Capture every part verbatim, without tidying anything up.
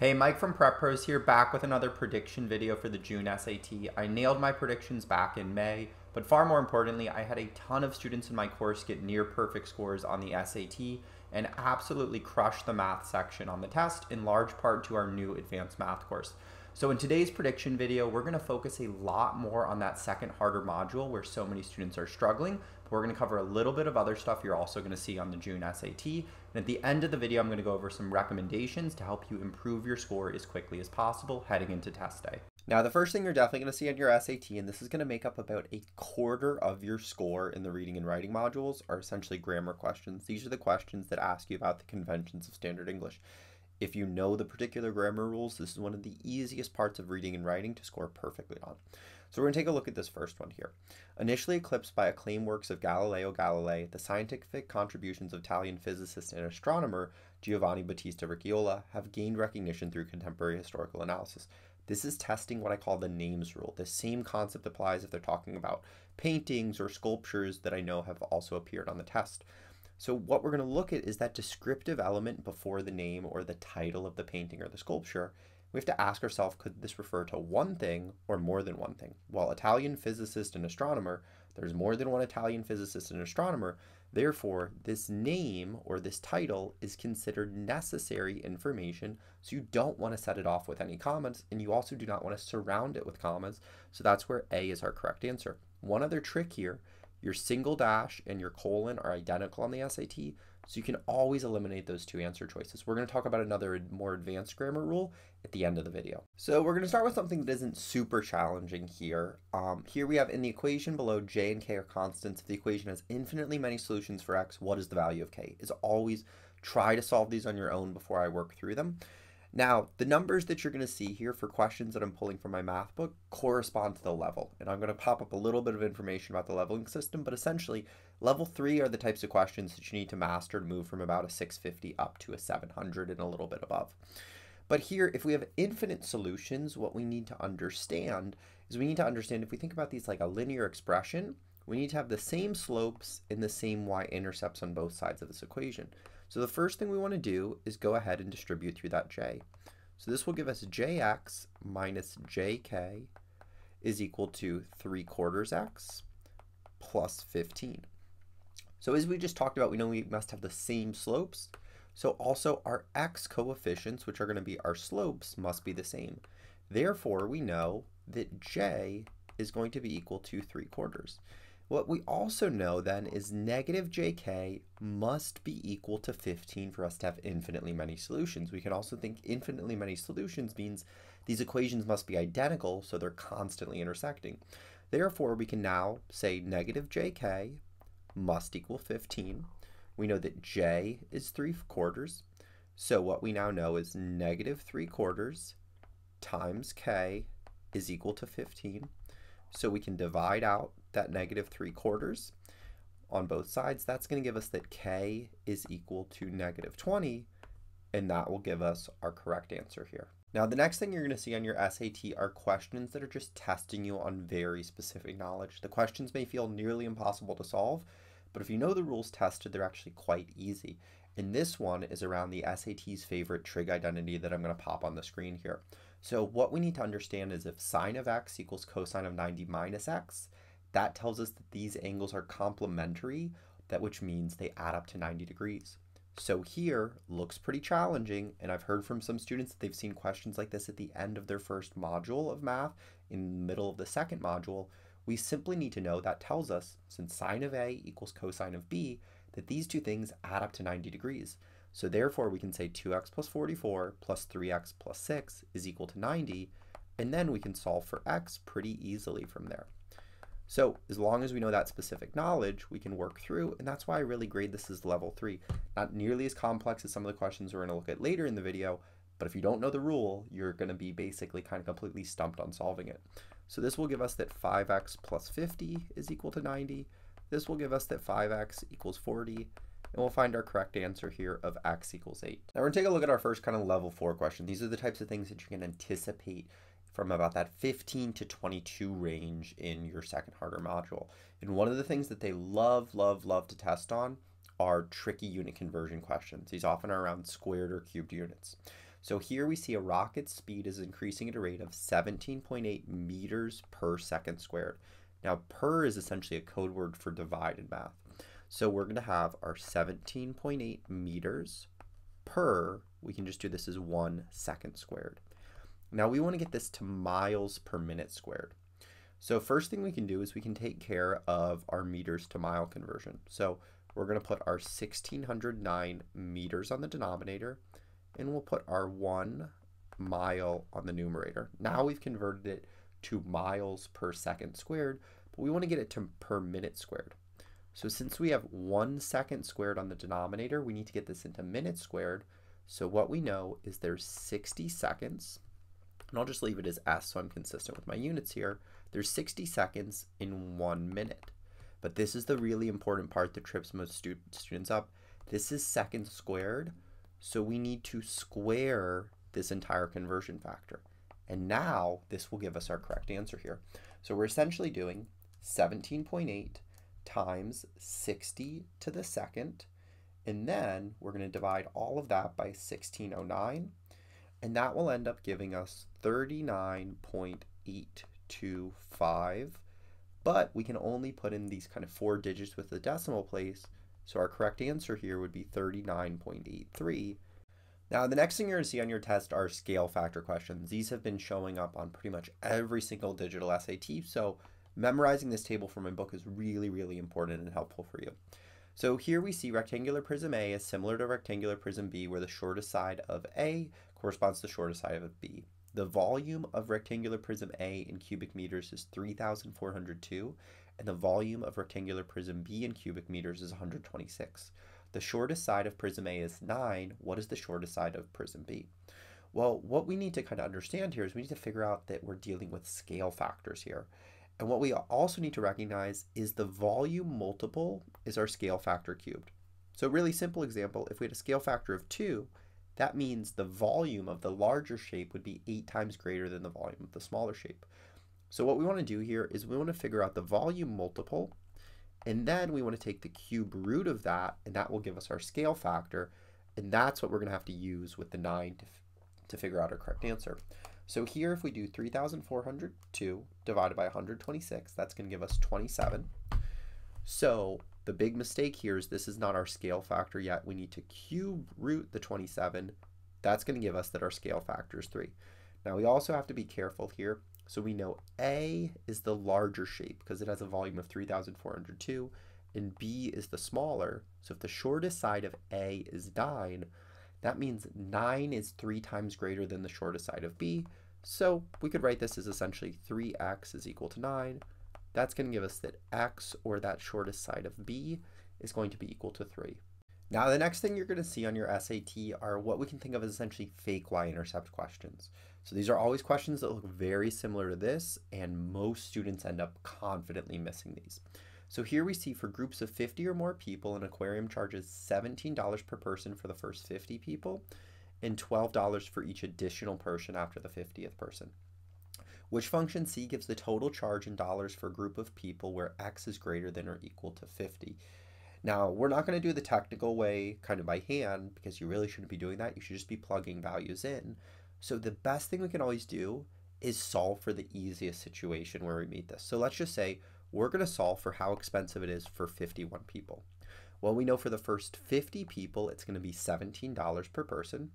Hey, Mike from PrepPros here, back with another prediction video for the June S A T. I nailed my predictions back in May, but far more importantly, I had a ton of students in my course get near perfect scores on the S A T and absolutely crush the math section on the test, in large part to our new Advanced Math course. So in today's prediction video, we're going to focus a lot more on that second harder module where so many students are struggling. But we're going to cover a little bit of other stuff you're also going to see on the June S A T. And at the end of the video, I'm going to go over some recommendations to help you improve your score as quickly as possible heading into test day. Now, the first thing you're definitely going to see on your S A T, and this is going to make up about a quarter of your score in the reading and writing modules, are essentially grammar questions. These are the questions that ask you about the conventions of standard English. If you know the particular grammar rules, this is one of the easiest parts of reading and writing to score perfectly on. So we're going to take a look at this first one here. Initially eclipsed by acclaimed works of Galileo Galilei, the scientific contributions of Italian physicist and astronomer Giovanni Battista Riccioli have gained recognition through contemporary historical analysis. This is testing what I call the names rule. The same concept applies if they're talking about paintings or sculptures that I know have also appeared on the test. So what we're going to look at is that descriptive element before the name or the title of the painting or the sculpture. We have to ask ourselves, could this refer to one thing or more than one thing? Well, Italian physicist and astronomer, there's more than one Italian physicist and astronomer. Therefore, this name or this title is considered necessary information. So you don't want to set it off with any commas, and you also do not want to surround it with commas. So that's where A is our correct answer. One other trick here. Your single dash and your colon are identical on the S A T, so you can always eliminate those two answer choices. We're going to talk about another more advanced grammar rule at the end of the video. So we're going to start with something that isn't super challenging here. Um, here we have in the equation below, j and k are constants. If the equation has infinitely many solutions for x, what is the value of k? As always, try to solve these on your own before I work through them. Now, the numbers that you're going to see here for questions that I'm pulling from my math book correspond to the level. And I'm going to pop up a little bit of information about the leveling system, but essentially level three are the types of questions that you need to master to move from about a six fifty up to a seven hundred and a little bit above. But here, if we have infinite solutions, what we need to understand is we need to understand if we think about these like a linear expression, we need to have the same slopes and the same y-intercepts on both sides of this equation. So the first thing we want to do is go ahead and distribute through that j. So this will give us jx minus jk is equal to three quarters x plus fifteen. So as we just talked about, we know we must have the same slopes. So also our x coefficients, which are going to be our slopes, must be the same. Therefore, we know that j is going to be equal to three quarters. What we also know then is negative jk must be equal to fifteen for us to have infinitely many solutions. We can also think infinitely many solutions means these equations must be identical, so they're constantly intersecting. Therefore, we can now say negative jk must equal fifteen. We know that j is three quarters. So what we now know is negative three quarters times k is equal to fifteen. So we can divide out that negative three quarters on both sides. That's going to give us that k is equal to negative twenty, and that will give us our correct answer here. Now, the next thing you're going to see on your S A T are questions that are just testing you on very specific knowledge. The questions may feel nearly impossible to solve, but if you know the rules tested, they're actually quite easy. And this one is around the S A T's favorite trig identity that I'm going to pop on the screen here. So what we need to understand is if sine of x equals cosine of ninety minus x, that tells us that these angles are complementary, that which means they add up to ninety degrees. So here looks pretty challenging, and I've heard from some students that they've seen questions like this at the end of their first module of math, in the middle of the second module. We simply need to know that tells us, since sine of a equals cosine of b, that these two things add up to ninety degrees. So therefore we can say two x plus forty-four plus three x plus six is equal to ninety, and then we can solve for x pretty easily from there. So as long as we know that specific knowledge, we can work through, and that's why I really grade this as level three. Not nearly as complex as some of the questions we're going to look at later in the video, but if you don't know the rule, you're going to be basically kind of completely stumped on solving it. So this will give us that five x plus fifty is equal to ninety. This will give us that five x equals forty, and we'll find our correct answer here of x equals eight. Now we're going to take a look at our first kind of level four question. These are the types of things that you can anticipate from about that fifteen to twenty-two range in your second harder module. And one of the things that they love, love, love to test on are tricky unit conversion questions. These often are around squared or cubed units. So here we see a rocket's speed is increasing at a rate of seventeen point eight meters per second squared. Now per is essentially a code word for divide in math. So we're going to have our seventeen point eight meters per, we can just do this as one second squared. Now we want to get this to miles per minute squared. So first thing we can do is we can take care of our meters to mile conversion. So we're going to put our one thousand six hundred nine meters on the denominator, and we'll put our one mile on the numerator. Now we've converted it to miles per second squared, but we want to get it to per minute squared. So since we have one second squared on the denominator, we need to get this into minutes squared. So what we know is there's sixty seconds, and I'll just leave it as S so I'm consistent with my units here. There's sixty seconds in one minute. But this is the really important part that trips most stu students up. This is seconds squared, so we need to square this entire conversion factor. And now this will give us our correct answer here. So we're essentially doing seventeen point eight times sixty to the second, and then we're going to divide all of that by sixteen oh nine, and that will end up giving us thirty-nine point eight two five. But we can only put in these kind of four digits with the decimal place, so our correct answer here would be thirty-nine point eight three. Now the next thing you're going to see on your test are scale factor questions. These have been showing up on pretty much every single digital S A T, so memorizing this table from my book is really, really important and helpful for you. So here we see rectangular prism A is similar to rectangular prism B, where the shortest side of A corresponds to the shortest side of B. The volume of rectangular prism A in cubic meters is three thousand four hundred two, and the volume of rectangular prism B in cubic meters is one hundred twenty-six. The shortest side of prism A is nine. What is the shortest side of prism B? Well, what we need to kind of understand here is we need to figure out that we're dealing with scale factors here. And what we also need to recognize is the volume multiple is our scale factor cubed. So really simple example, if we had a scale factor of two, that means the volume of the larger shape would be eight times greater than the volume of the smaller shape. So what we want to do here is we want to figure out the volume multiple, and then we want to take the cube root of that, and that will give us our scale factor, and that's what we're going to have to use with the nine to, to figure out our correct answer. So here if we do three thousand four hundred two divided by one hundred twenty-six, that's going to give us twenty-seven. So the big mistake here is this is not our scale factor yet. We need to cube root the twenty-seven. That's going to give us that our scale factor is three. Now we also have to be careful here. So we know A is the larger shape because it has a volume of three thousand four hundred two, and B is the smaller. So if the shortest side of A is nine, that means nine is three times greater than the shortest side of B. So we could write this as essentially three x is equal to nine. That's going to give us that x, or that shortest side of B, is going to be equal to three. Now the next thing you're going to see on your S A T are what we can think of as essentially fake y-intercept questions. So these are always questions that look very similar to this, and most students end up confidently missing these. So here we see for groups of fifty or more people, an aquarium charges seventeen dollars per person for the first fifty people and twelve dollars for each additional person after the fiftieth person. Which function C gives the total charge in dollars for a group of people where x is greater than or equal to fifty. Now we're not going to do the technical way kind of by hand, because you really shouldn't be doing that. You should just be plugging values in. So the best thing we can always do is solve for the easiest situation where we meet this. So let's just say we're going to solve for how expensive it is for fifty-one people. Well, we know for the first fifty people it's going to be seventeen dollars per person.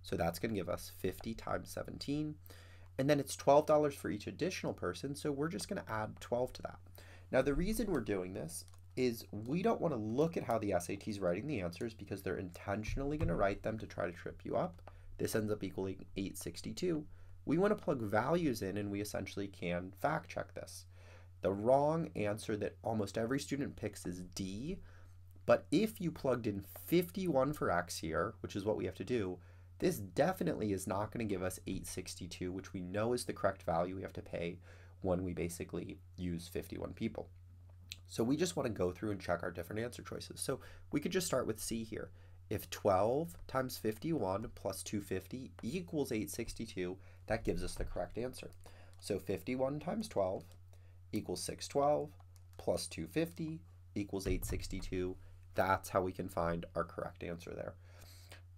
So that's going to give us fifty times seventeen. And then it's twelve dollars for each additional person, so we're just going to add twelve to that. Now the reason we're doing this is we don't want to look at how the S A T is writing the answers, because they're intentionally going to write them to try to trip you up. This ends up equaling eight sixty-two. We want to plug values in, and we essentially can fact check this. The wrong answer that almost every student picks is D, but if you plugged in fifty-one for x here, which is what we have to do, this definitely is not going to give us eight sixty-two, which we know is the correct value we have to pay when we basically use fifty-one people. So we just want to go through and check our different answer choices. So we could just start with C here. If twelve times fifty-one plus two hundred fifty equals eight sixty-two, that gives us the correct answer. So fifty-one times twelve equals six hundred twelve plus two hundred fifty equals eight sixty-two. That's how we can find our correct answer there.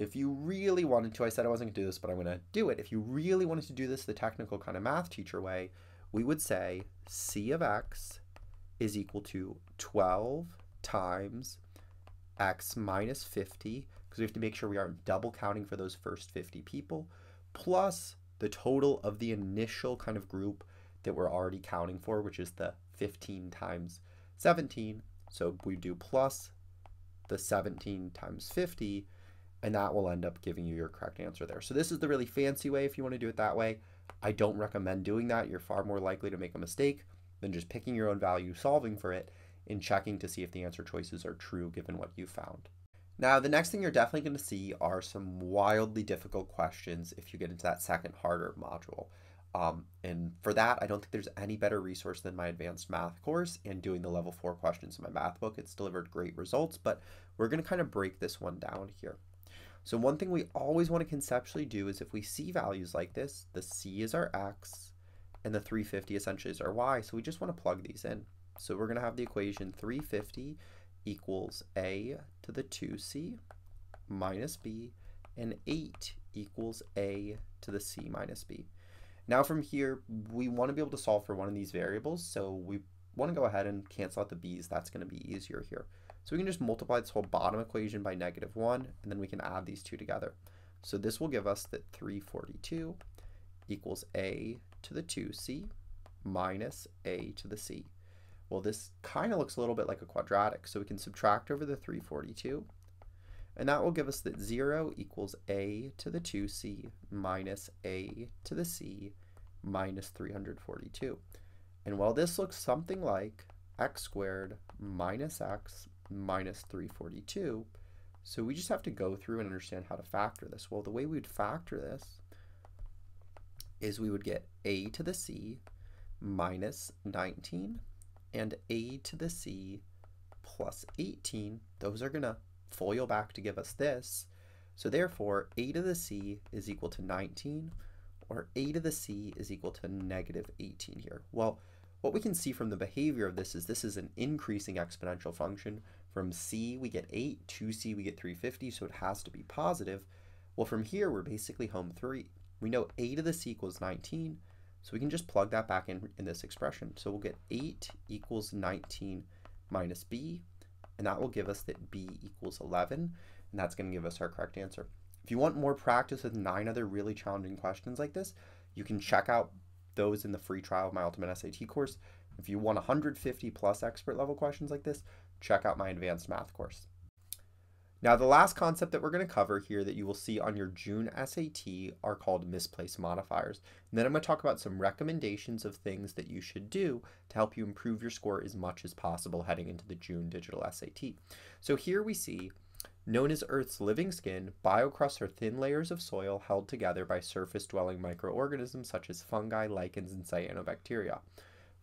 if you really wanted to, I said I wasn't going to do this, but I'm going to do it. If you really wanted to do this the technical kind of math teacher way, we would say c of x is equal to twelve times x minus fifty, because we have to make sure we aren't double counting for those first fifty people, plus the total of the initial kind of group that we're already counting for, which is the fifteen times seventeen. So we do plus the seventeen times fifty, and that will end up giving you your correct answer there. So this is the really fancy way if you want to do it that way. I don't recommend doing that. You're far more likely to make a mistake than just picking your own value, solving for it, and checking to see if the answer choices are true given what you found. Now, the next thing you're definitely going to see are some wildly difficult questions if you get into that second harder module. Um, and for that, I don't think there's any better resource than my advanced math course and doing the level four questions in my math book. It's delivered great results, but we're going to kind of break this one down here. So one thing we always want to conceptually do is if we see values like this, the C is our X and the three hundred fifty essentially is our Y. So we just want to plug these in. So we're going to have the equation three hundred fifty equals A to the two C minus B, and eight equals A to the C minus B. Now from here, we want to be able to solve for one of these variables. So we want to go ahead and cancel out the B's. That's going to be easier here. So we can just multiply this whole bottom equation by negative one, and then we can add these two together. So this will give us that three hundred forty-two equals A to the two C minus A to the C. Well, this kind of looks a little bit like a quadratic, so we can subtract over the three hundred forty-two, and that will give us that zero equals A to the two C minus A to the C minus three hundred forty-two. And while this looks something like x squared minus x minus three hundred forty-two, so we just have to go through and understand how to factor this. Well, the way we would factor this is we would get A to the C minus nineteen and A to the C plus eighteen. Those are going to FOIL back to give us this. So therefore, A to the C is equal to nineteen, or A to the C is equal to negative eighteen here. Well, what we can see from the behavior of this is this is an increasing exponential function. From C we get eight, two C we get three hundred fifty, so it has to be positive. Well, from here we're basically home three. We know A to the C equals nineteen, so we can just plug that back in in this expression. So we'll get eight equals nineteen minus B, and that will give us that B equals eleven, and that's going to give us our correct answer. If you want more practice with nine other really challenging questions like this, you can check out those in the free trial of my Ultimate S A T course. If you want one hundred fifty plus expert level questions like this, check out my advanced math course. Now, the last concept that we're going to cover here that you will see on your June S A T are called misplaced modifiers. And then I'm going to talk about some recommendations of things that you should do to help you improve your score as much as possible heading into the June digital S A T. So here we see, known as Earth's living skin, biocrusts are thin layers of soil held together by surface-dwelling microorganisms such as fungi, lichens, and cyanobacteria.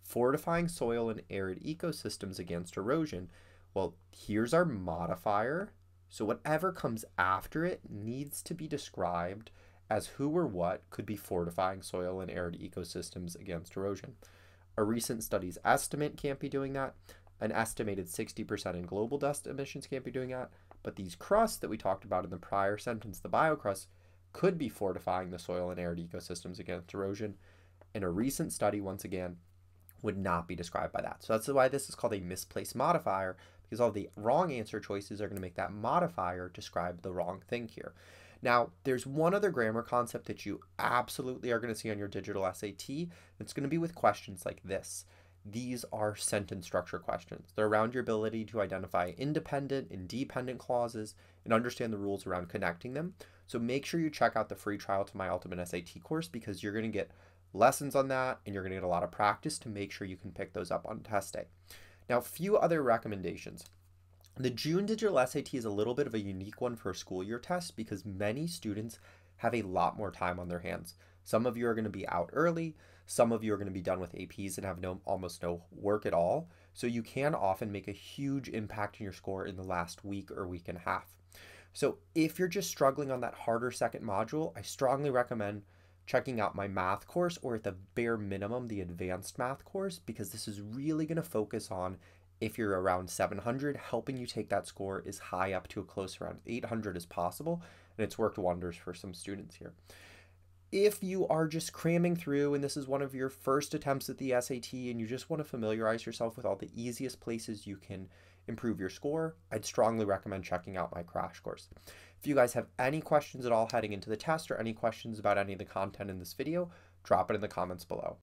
Fortifying soil and arid ecosystems against erosion. Well, here's our modifier. So whatever comes after it needs to be described as who or what could be fortifying soil and arid ecosystems against erosion. A recent study's estimate can't be doing that. An estimated sixty percent in global dust emissions can't be doing that. But these crusts that we talked about in the prior sentence, the biocrusts, could be fortifying the soil and arid ecosystems against erosion. And a recent study, once again, would not be described by that. So that's why this is called a misplaced modifier, because all the wrong answer choices are going to make that modifier describe the wrong thing here. Now, there's one other grammar concept that you absolutely are going to see on your digital S A T. It's going to be with questions like this. These are sentence structure questions. They're around your ability to identify independent and dependent clauses and understand the rules around connecting them. So make sure you check out the free trial to my Ultimate S A T course, because you're going to get lessons on that and you're going to get a lot of practice to make sure you can pick those up on test day. Now, a few other recommendations. The June digital S A T is a little bit of a unique one for a school year test because many students have a lot more time on their hands. Some of you are going to be out early. Some of you are going to be done with A Ps and have no almost no work at all. So you can often make a huge impact in your score in the last week or week and a half. So if you're just struggling on that harder second module, I strongly recommend checking out my math course, or at the bare minimum, the advanced math course, because this is really going to focus on, if you're around seven hundred, helping you take that score as high up to a close around eight hundred as possible. and it's worked wonders for some students here. If you are just cramming through and this is one of your first attempts at the S A T and you just want to familiarize yourself with all the easiest places you can improve your score, I'd strongly recommend checking out my crash course. If you guys have any questions at all heading into the test or any questions about any of the content in this video, drop it in the comments below.